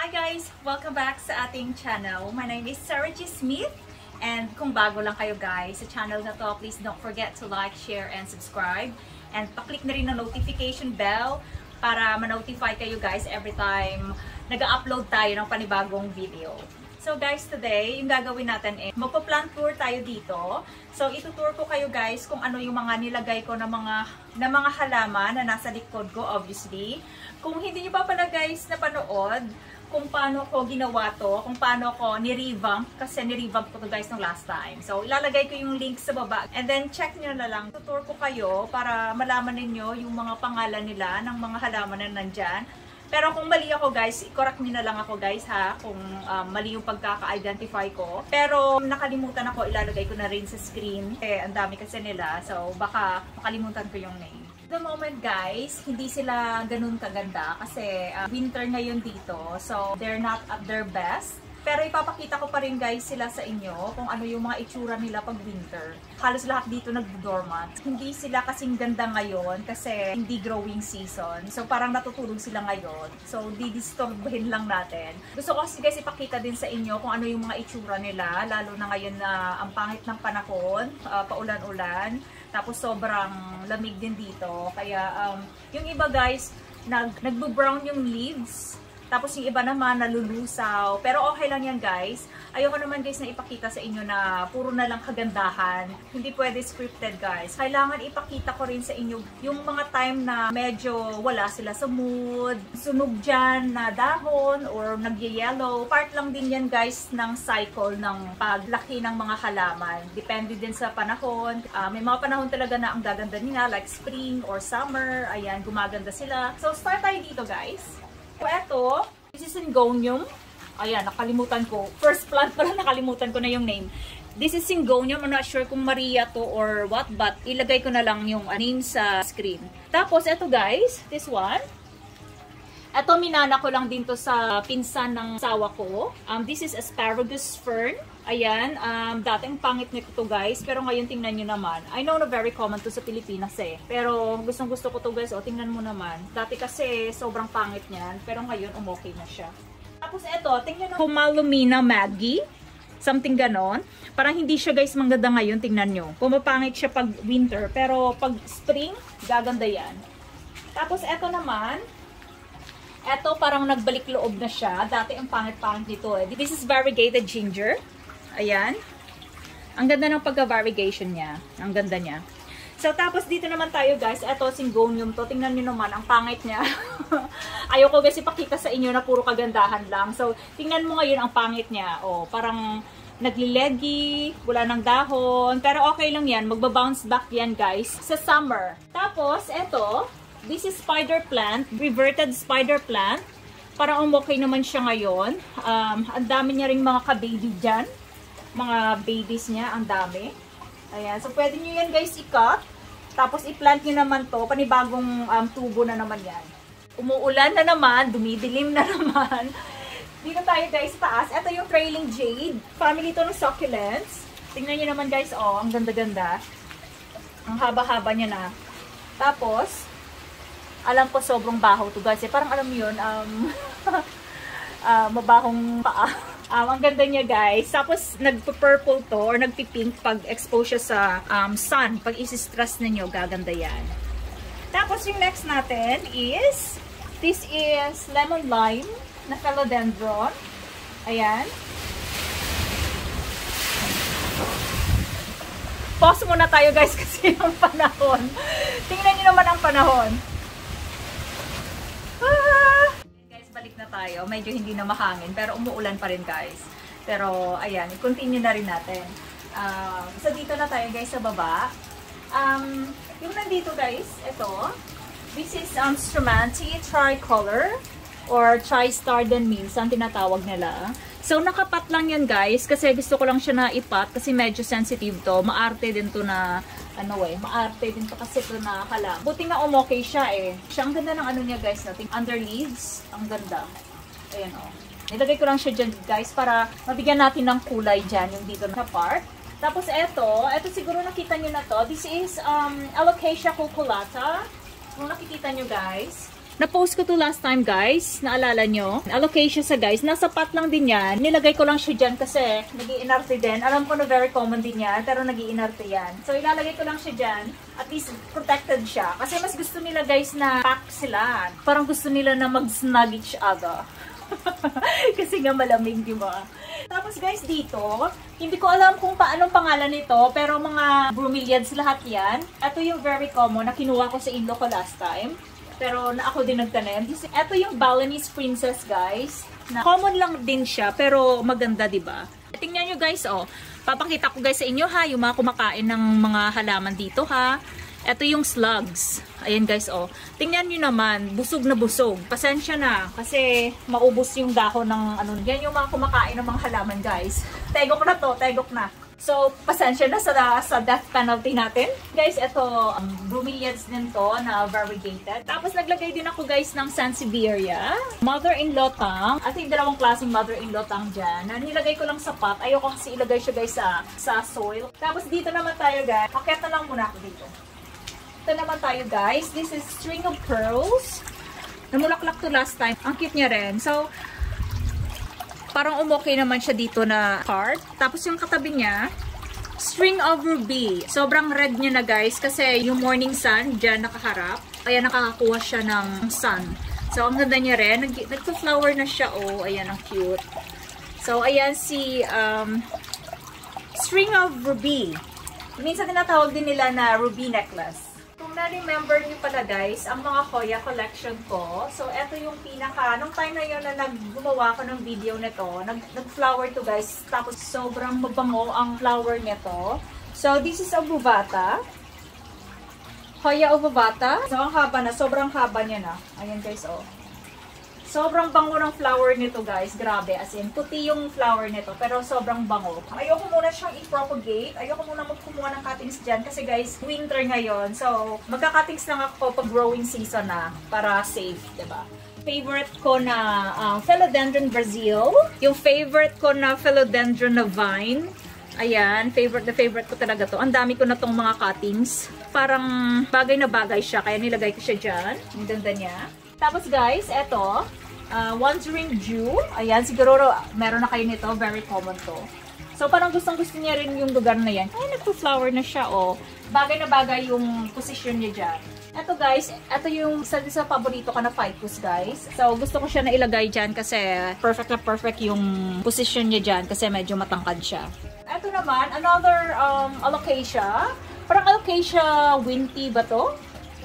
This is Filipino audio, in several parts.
Hi guys! Welcome back sa ating channel. My name is Sarah G. Smith. And kung bago lang kayo guys sa channel na to, please don't forget to like, share, and subscribe. And paklik na rin ang notification bell para ma-notify kayo guys every time nag-upload tayo ng panibagong video. So guys, today, yung gagawin natin eh, magpa-plant tour tayo dito. So itutour ko kayo guys kung ano yung mga nilagay ko na mga halaman na nasa likod ko obviously. Kung hindi nyo pa pala guys napanood kung paano ko ginawa to, kung paano ko ni-revamp, kasi ni-revamp ko to guys nung last time. So ilalagay ko yung link sa baba and then check nyo na lang. Tutour ko kayo para malaman ninyo yung mga pangalan nila ng mga halaman na nandyan. Pero kung mali ako guys, i-correct nyo na lang ako guys ha, kung mali yung pagkaka-identify ko. Pero nakalimutan ako, ilalagay ko na rin sa screen. Eh, ang dami kasi nila, so baka makalimutan ko yung name. At the moment guys, hindi sila ganun kaganda kasi winter ngayon dito, so they're not at their best. Pero ipapakita ko pa rin guys sila sa inyo kung ano yung mga itsura nila pag winter. Halos lahat dito nag-dormant. Hindi sila kasing ganda ngayon kasi hindi growing season. So parang natutulog sila ngayon. So didisturbuhin lang natin. Gusto ko kasi guys ipakita din sa inyo kung ano yung mga itsura nila. Lalo na ngayon na ang pangit ng panahon, paulan-ulan. Tapos sobrang lamig din dito. Kaya yung iba guys, nagbo-brown yung leaves. Tapos yung iba naman nalulusaw. Pero okay lang yan guys. Ayoko naman guys na ipakita sa inyo na puro na lang kagandahan. Hindi pwede scripted guys. Kailangan ipakita ko rin sa inyo yung mga time na medyo wala sila sa mood. Sunog dyan na dahon or nagye-yellow. Part lang din yan guys ng cycle ng paglaki ng mga halaman. Depende din sa panahon. May mga panahon talaga na ang gaganda nila like spring or summer. Ayan, gumaganda sila. So start tayo dito guys. So, ito, this is Syngonium. Ayan, nakalimutan ko. First plant pala, nakalimutan ko na yung name. This is Syngonium. I'm not sure kung Maria to or what, but ilagay ko na lang yung name sa screen. Tapos, ito guys, this one. Ito, minana ko lang din to sa pinsan ng sawa ko. This is asparagus fern. Ayan, dating pangit nito to guys, pero ngayon tingnan nyo naman. I know na very common to sa Pilipinas eh. Pero gustong gusto ko to guys, o tingnan mo naman. Dati kasi sobrang pangit niyan, pero ngayon umokay na siya. Tapos eto, tingnan mo. Humalumina Maggie. Something ganon. Parang hindi siya guys mangganda ngayon, tingnan nyo. Pumapangit siya pag winter, pero pag spring, gaganda yan. Tapos eto naman. Eto parang nagbalik loob na siya. Dati ang pangit-pangit dito eh. This is variegated ginger. Ayan. Ang ganda ng pagka-variegation niya. Ang ganda niya. So, tapos dito naman tayo guys. Eto, Syngonium to. Tingnan nyo naman. Ang pangit niya. Ayoko guys ipakita sa inyo na puro kagandahan lang. So, tingnan mo ngayon ang pangit niya. O, parang naglilegi, wala ng dahon. Pero okay lang yan. Magbabounce back yan guys sa summer. Tapos, eto. This is spider plant, reverted spider plant. Parang okay naman siya ngayon. Ang dami niya ring mga ka-baby dyan. Mga babies niya, ang dami. Ayan, so pwede nyo yan guys i-cut. Tapos i-plant nyo naman to. Panibagong tubo na naman yan. Umuulan na naman, dumidilim na naman. Dito tayo guys taas. Ito yung trailing jade. Family to ng succulents. Tingnan nyo naman guys, oh, ang ganda-ganda. Ang haba-haba niya na. Tapos, alam ko sobrang baho to guys. Eh, parang alam yun, mabahong paa. Ang ganda niya guys. Tapos nagpa-purple to or nagpi-pink pag expose siya sa sun. Pag isi-stress ninyo, gaganda yan. Tapos yung next natin is, this is lemon lime na philodendron. Ayan. Pause muna tayo guys kasi ang panahon. Tingnan nyo naman ang panahon. Balik na tayo. Medyo hindi na mahangin pero umuulan pa rin guys. Pero ayan, continue na rin natin. So dito na tayo guys sa baba. Yung nandito guys, ito. This is Strumanti tricolor or tri-star din minsan tinatawag nila. So nakapat lang yan guys kasi gusto ko lang siya na ipat kasi medyo sensitive to. Maarte din to na ano eh, maarte din to kasi ito na kalam. Buti nga umokay siya eh. Siya ang ganda ng ano niya guys natin. Underleaves, ang ganda. Ayan o. Oh. Nilagay ko lang siya dyan guys para mabigyan natin ng kulay dyan yung dito na part. Tapos ito siguro nakita nyo na to. This is Alocasia Cuculata. Kung nakikita nyo guys, na-post ko to last time guys, naalala nyo? Alocasia sa guys, nasa pot lang din yan. Nilagay ko lang siya dyan kasi nag-iinarte din. Alam ko na very common din yan, pero nag-iinarte yan. So ilalagay ko lang siya dyan, at least protected siya. Kasi mas gusto nila guys na pack sila. Parang gusto nila na mag-snug each other. Kasi nga malamig, di ba? Tapos guys, dito, hindi ko alam kung paanong pangalan nito, pero mga bromeliads lahat yan. Ito yung very common na kinuha ko sa inlo ko last time, pero na ako din nagtanim. Ito yung Balinese princess guys, na common lang din siya, pero maganda, di ba? Tingnan nyo guys, oh. Papakita ko guys sa inyo ha, yung mga kumakain ng mga halaman dito ha. Ito yung slugs. Ayan guys, oh. Tingnan nyo naman, busog na busog. Pasensya na, kasi maubos yung dahon ng ano. Yan yung mga kumakain ng mga halaman guys. Tegok na to, tegok na. So, pasensya na sa death penalty natin. Guys, ito, bromeliads din to na variegated. Tapos naglagay din ako guys ng Sansevieria. Mother-in-law tang. At yung dalawang klaseng mother-in-law tang dyan. Nilagay ko lang sa pot. Ayoko kasi ilagay siya guys sa soil. Tapos dito naman tayo guys. Pakita lang muna ako dito. Ito naman tayo guys, this is string of pearls. Namulaklak to last time, ang cute niya rin. So parang umokay naman siya dito na card. Tapos yung katabi niya, string of ruby. Sobrang red niya na guys kasi yung morning sun diyan nakaharap, kaya nakakakuha siya ng sun. So ang ganda niya rin, nagflower na siya, oh, ayan ang cute. So ayan si string of ruby. Minsan tinatawag din nila na ruby necklace. Na-remember nyo pala guys, ang mga Hoya collection ko. So, eto yung pinaka, nung time na yun na naggumawa ko ng video nito, nag-flower to guys, tapos sobrang mabango ang flower nito. So, this is obovata. Hoya obovata. So, ang haba na, sobrang haba niya na. Ayan guys, oh. Sobrang bango ng flower nito guys, grabe. As in, puti yung flower nito, pero sobrang bango. Ayoko muna siyang i-propagate. Ayoko muna magkumuha ng cuttings dyan kasi guys, winter ngayon. So, magka-cuttings lang ako pag growing season na para safe, diba? Favorite ko na philodendron brazil. Yung favorite ko na philodendron na vine. Ayan, favorite ko talaga to. Ang dami ko na tong mga cuttings. Parang bagay na bagay siya, kaya nilagay ko siya dyan. Ang ganda niya. Tapos guys, eto. Wandering Jew. Ayan, siguro meron na kayo nito. Very common to. So, parang gustong-gusto niya rin yung lugar na yan. Ay, nagpo-flower na siya, oh. Bagay na bagay yung position niya dyan. Eto guys, eto yung isa paborito ko na ficus guys. So, gusto ko siya na ilagay dyan kasi perfect na perfect yung position niya dyan kasi medyo matangkad siya. Eto naman, another alocasia. Parang alocasia winty ba to?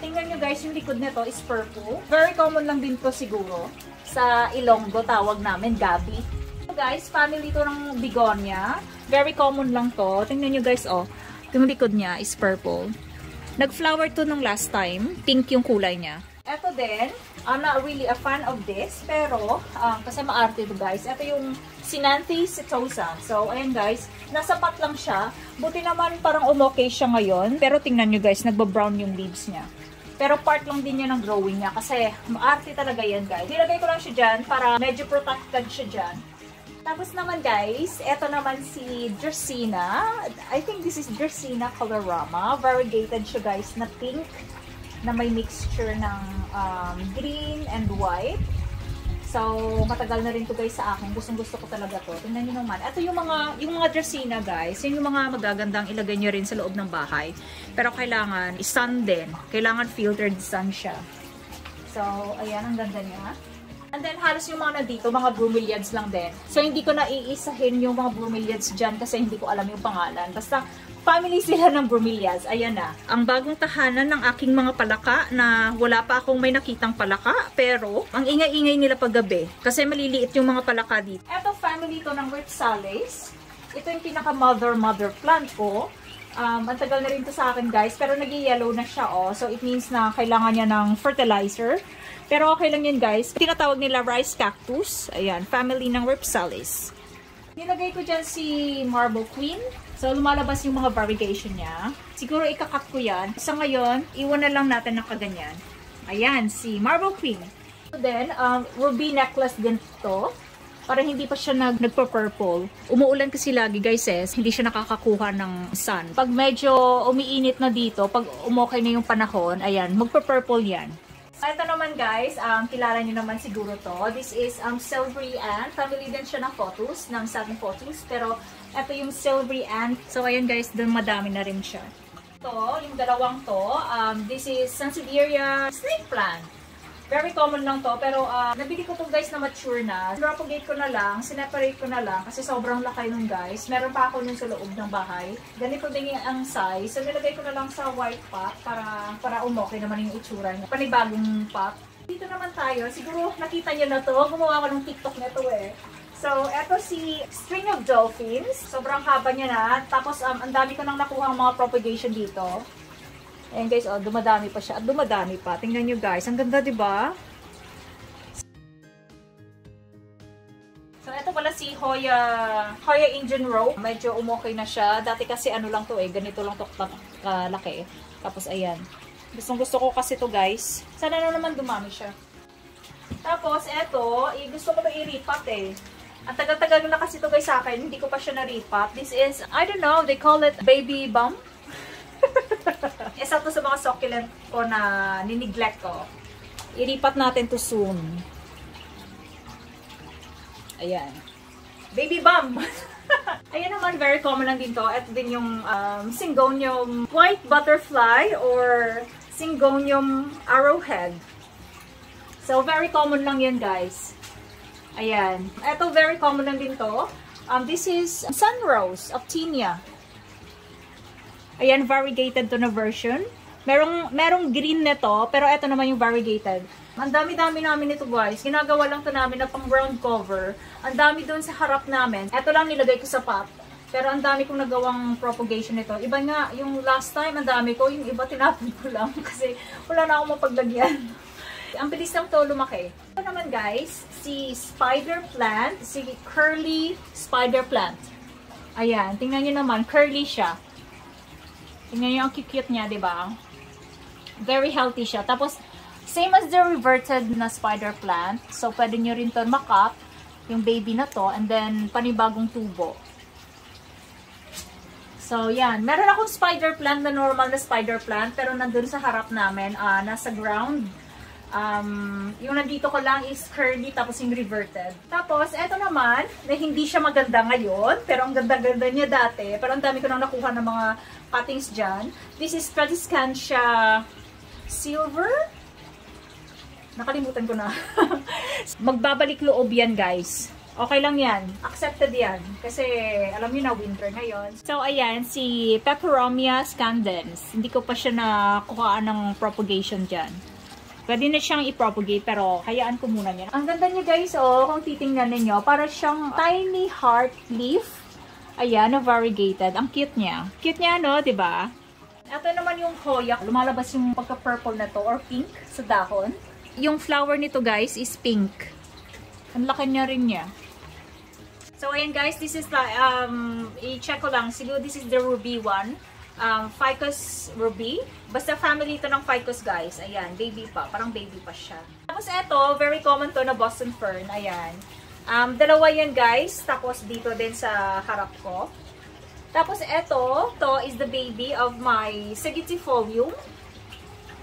Tingnan nyo guys, yung likod nito is purple. Very common lang din to siguro. Sa Ilonggo, tawag namin gabi. So guys, family to ng bigonia. Very common lang to. Tingnan nyo guys, oh. Yung likod niya is purple. Nag-flower to nung last time. Pink yung kulay niya. Eto din, I'm not really a fan of this. Pero, kasi maarte to guys. Eto yung Sinanthus citosa. So, ayan guys. Nasapat lang siya. Buti naman parang umokay siya ngayon. Pero tingnan nyo guys, nagbabrown yung leaves niya. Pero part lang din niya ng growing niya kasi maarte talaga yan guys. Nilagay ko lang siya dyan para medyo protected siya dyan. Tapos naman guys, eto naman si Dracaena. I think this is Dracaena Colorama. Variegated siya guys na pink na may mixture ng green and white. So, matagal na rin to guys sa akin. Gusto ko talaga to. Tingnan nyo naman. Ito yung mga Dracaena guys. Yung mga magagandang ilagay nyo rin sa loob ng bahay. Pero kailangan sun din. Kailangan filtered sun siya. So, ayan. Ang ganda niya. And then, halos yung mga nandito, mga bromeliads lang din. So, hindi ko naiisahin yung mga bromeliads dyan kasi hindi ko alam yung pangalan. Basta, family sila ng bromeliads. Ayan na. Ang bagong tahanan ng aking mga palaka na wala pa akong may nakitang palaka. Pero, ang ingay-ingay nila paggabi. Kasi maliliit yung mga palaka dito. Eto, family to ng Ripsales. Ito yung pinaka-mother plant ko. Ang tagal na rin to sa akin guys. Pero nag-yellow na siya, oh. So, it means na kailangan niya ng fertilizer. Pero okay lang yun guys. Tinatawag nila rice cactus. Ayan, family ng Ripsales. Nilagay ko dyan si Marble Queen. So, lumalabas yung mga variegation niya. Siguro ikakat ko yan. Sa ngayon, iwan na lang natin ng kaganyan. Ayan, si Marble Queen. So then, ruby necklace din to. Parang hindi pa siya nagpa-purple. Umuulan kasi lagi guys eh. Hindi siya nakakakuha ng sun. Pag medyo umiinit na dito, pag umokay na yung panahon, ayan, magpa-purple yan. Ito naman guys, kilala nyo naman siguro to. This is Silvery Ann. Family din siya ng photos, ng saging photos. Pero ito yung Silvery Ann. So ayan guys, dun madami na rin siya. Ito, yung dalawang to, this is Sansevieria snake plant. Very common lang to, pero nabili ko to guys na mature na. Propagate ko na lang, sineparate ko na lang kasi sobrang laki nun guys. Meron pa ako nun sa loob ng bahay. Ganito din ang size. So nilagay ko na lang sa white pot para umokay naman yung itsura niya. Panibagong pot. Dito naman tayo. Siguro nakita niyo na to. Gumawa ko ng TikTok nito eh. So, eto si string of dolphins. Sobrang haba niya na. Tapos ang dami ko nang nakuha ng mga propagation dito. Ayan guys, oh, dumadami pa siya. At dumadami pa. Tingnan nyo guys. Ang ganda, diba? So, ito pala si Hoya Engine Rope. Medyo umokay na siya. Dati kasi ano lang to eh. Ganito lang to kalaki. Tapos, ayan. Gusto ko kasi to guys. Sana na naman dumami siya. Tapos, eto. Gusto ko to i-repat eh. Ang tagal-tagal na kasi to guys sa akin. Hindi ko pa siya na-repat. This is, I don't know, they call it Baby Bum. Isa to sa mga succulent ko na niniglect ko. Iripat natin to soon. Ayan. Baby Bum! Ayan naman, very common lang din to. Ito din yung Syngonium white butterfly or Syngonium arrowhead. So, very common lang yan guys. Ayan. Ito, very common lang din to. This is Sunrose, Aptenia. Ayan, variegated to na version. Merong green nito, pero ito naman yung variegated. Ang dami-dami namin nito guys. Ginagawa lang to namin na pang ground cover. Ang dami doon sa harap namin. Ito lang nilagay ko sa pot. Pero ang dami kong nagawang propagation nito. Iba nga, yung last time ang dami ko. Yung iba tinapon ko lang kasi wala na akong mapaglagyan. Ang bilis lang to lumaki. Ito naman guys, si spider plant. Si curly spider plant. Ayan, tingnan nyo naman. Curly siya. Tingnan nyo ang cute niya, diba? Very healthy siya. Tapos, same as the reverted na spider plant. So, pwede nyo rin to makap yung baby na to. And then, panibagong tubo. So, yan. Meron akong spider plant na normal na spider plant. Pero nandun sa harap namin. Nasa ground. Yung nandito ko lang is curly. Tapos yung reverted. Tapos, eto naman. Na hindi siya maganda ngayon. Pero ang ganda-ganda niya dati. Pero ang dami ko nang nakuha ng mga cuttings dyan. This is Dracaena Silver. Nakalimutan ko na. Magbabalik loob yan guys. Okay lang yan. Accepted yan. Kasi alam nyo na winter ngayon. So ayan, si Peperomia scandens. Hindi ko pa siya nakuhaan ng propagation dyan. Pwede na siyang i-propagate pero hayaan ko muna yan. Ang ganda niya guys, oh, kung titingnan ninyo, para siyang tiny heart leaf. Ayan, na variegated. Ang cute niya. Cute niya, no? Diba? Ito naman yung hoya. Lumalabas yung pagka-purple na to or pink sa dahon. Yung flower nito, guys, is pink. Ang laki niya rin niya. So, ayan, guys. This is, i-check ko lang. Siguro, this is the ruby one. Ficus ruby. Basta family ito ng ficus, guys. Ayan, baby pa. Parang baby pa siya. Tapos, ito, very common to na Boston fern. Ayan. Dalawa yan guys, tapos dito din sa harap ko. Tapos eto, to is the baby of my sagitifolium.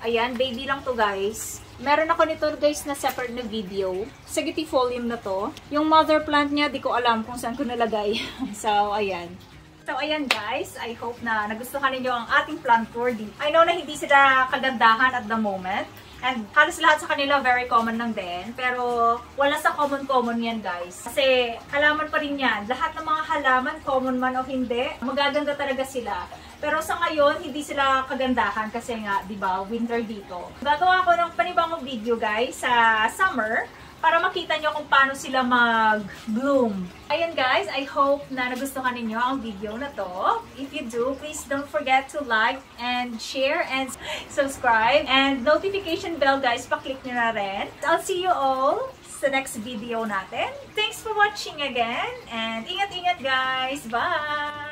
Ayan, baby lang to guys. Meron ako nito guys na separate na video. Sagitifolium na to. Yung mother plant niya, di ko alam kung saan ko nalagay. So, ayan. So, ayan guys, I hope na nagustuhan ninyo ang ating plant tour dito. I know na hindi sila kagandahan at the moment. And halos lahat sa kanila very common lang din. Pero wala sa common-common yan guys. Kasi halaman pa rin yan. Lahat ng mga halaman, common man o hindi, magaganda talaga sila. Pero sa ngayon, hindi sila kagandahan kasi nga, di ba, winter dito. Gagawa ko ng panibagong video guys sa summer. Para makita nyo kung paano sila mag-bloom. Ayan guys, I hope na nagustuhan ninyo ang video na to. If you do, please don't forget to like and share and subscribe. And notification bell guys, paklik nyo na rin. I'll see you all sa next video natin. Thanks for watching again. And ingat-ingat guys. Bye!